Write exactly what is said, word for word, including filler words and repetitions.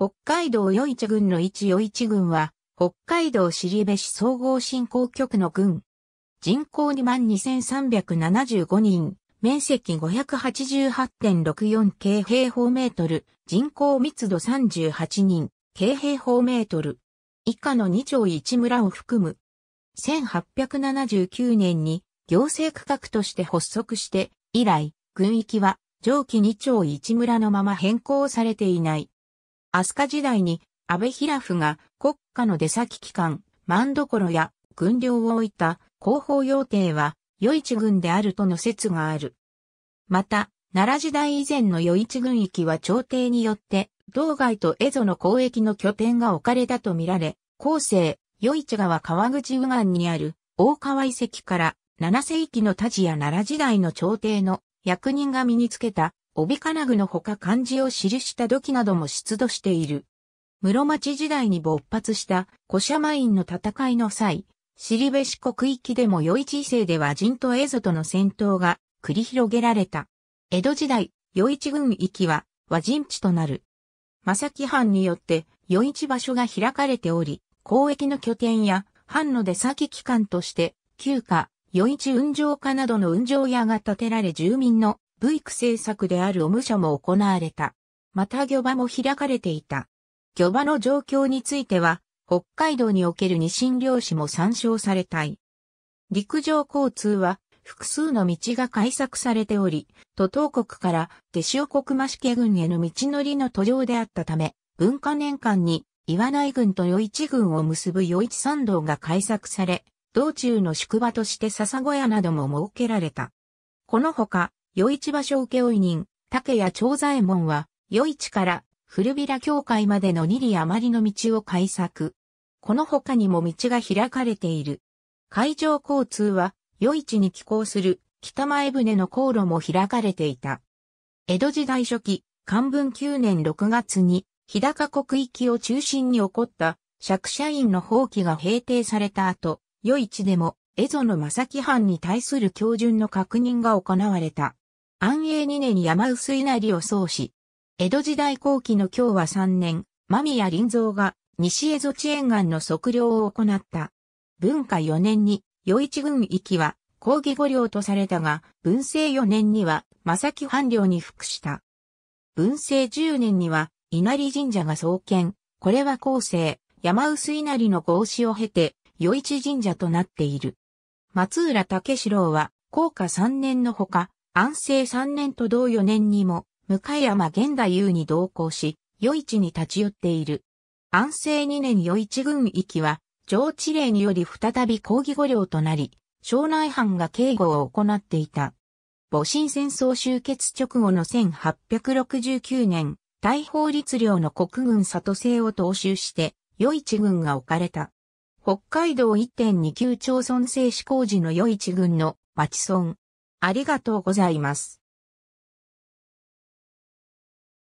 北海道余市郡の市余市郡は、北海道後部市総合振興局の郡。人口 にまんにせんさんびゃくななじゅうご 人、面積 ごひゃくはちじゅうはちてんろくよん 平方メートル、人口密度さんじゅうはち人、平方メートル。以下のに町いち村を含む。せんはっぴゃくななじゅうきゅうねんに行政区画として発足して、以来、郡域は上記に町いち村のまま変更されていない。飛鳥時代に安倍比羅夫が国家の出先機関、万所や軍領を置いた広報要邸は余市郡であるとの説がある。また、奈良時代以前の余市郡域は朝廷によって道外と蝦夷の交易の拠点が置かれたとみられ、後世、余市川川口右岸にある大川遺跡からなな世紀の太治や奈良時代の朝廷の役人が身につけた帯金具のほか漢字を記した土器なども出土している。室町時代に勃発した古社麻院の戦いの際、後部市国域でも余市以西では人と蝦夷との戦闘が繰り広げられた。江戸時代、余市郡域は和人地となる。正木藩によって余市場所が開かれており、交易の拠点や藩の出先機関として、旧家、余市運上家などの運上屋が建てられ住民の武育政策であるお武者も行われた。また漁場も開かれていた。漁場の状況については、北海道におけるニシン漁師も参照されたい。陸上交通は複数の道が開削されており、都東国から手塩国増毛郡への道のりの途上であったため、文化年間に岩内郡と余市郡を結ぶ余市参道が開削され、道中の宿場として笹小屋なども設けられた。このほか、余市場所請負人、竹谷長左衛門は、余市から古平教会までのに里余りの道を開削。この他にも道が開かれている。海上交通は、余市に寄港する北前船の航路も開かれていた。江戸時代初期、寛文きゅうねんろくがつに、日高国域を中心に起こった、借社院の放棄が平定された後、余市でも、蝦夷の正木藩に対する恭順の確認が行われた。安永にねんに山臼稲荷を創始。江戸時代後期の享和さんねん、間宮林蔵が西蝦夷地沿岸の測量を行った。文化よねんに余市郡域は公儀御領とされたが、文政よねんには正木藩領に服した。文政じゅうねんには稲荷神社が創建。これは後世、山臼稲荷の合祀を経て、余市神社となっている。松浦武四郎は、弘化さんねんのほか、安政さんねんと同よねんにも、向山源太夫に同行し、余市に立ち寄っている。安政にねん余市郡域は、上知令により再び公儀御領となり、庄内藩が警護を行っていた。戊辰戦争終結直後のせんはっぴゃくろくじゅうきゅうねん、大宝律令の国軍里制を踏襲して、余市郡が置かれた。北海道 いってんにきゅう 町村制施行時の余市郡の町村。ありがとうございます。